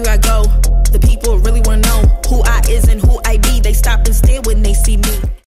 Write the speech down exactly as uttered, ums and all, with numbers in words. here I go. The people really wanna know who I is and who I be. They stop and stare when they see me.